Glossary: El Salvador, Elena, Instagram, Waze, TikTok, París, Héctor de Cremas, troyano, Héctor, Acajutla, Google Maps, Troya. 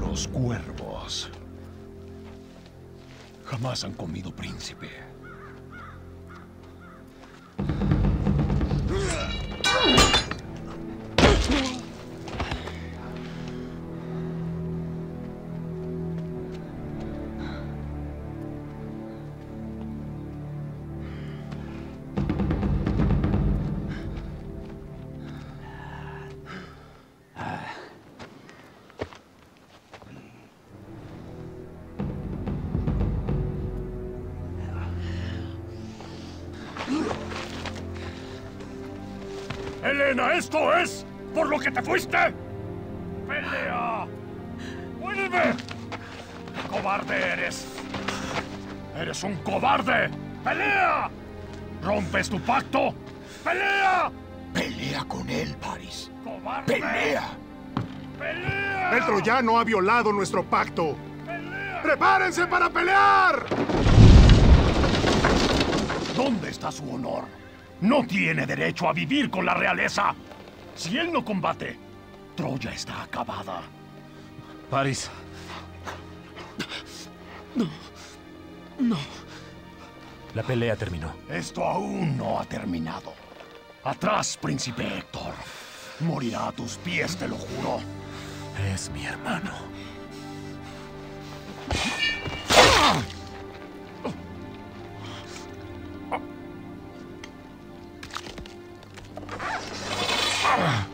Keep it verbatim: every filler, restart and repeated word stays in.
Los cuervos jamás han comido príncipe. Elena, ¿esto es por lo que te fuiste? ¡Pelea! ¡Vuelve! ¡Cobarde eres! ¡Eres un cobarde! ¡Pelea! ¿Rompes tu pacto? ¡Pelea! ¡Pelea con él, París! ¡Cobarde! ¡Pelea! ¡Pelea! El troyano ha violado nuestro pacto. ¡Pelea! ¡Prepárense para pelear! ¿Dónde está su honor? No tiene derecho a vivir con la realeza. Si él no combate, Troya está acabada. París. No. No. La pelea terminó. Esto aún no ha terminado. Atrás, príncipe Héctor. Morirá a tus pies, te lo juro. Es mi hermano. Ah.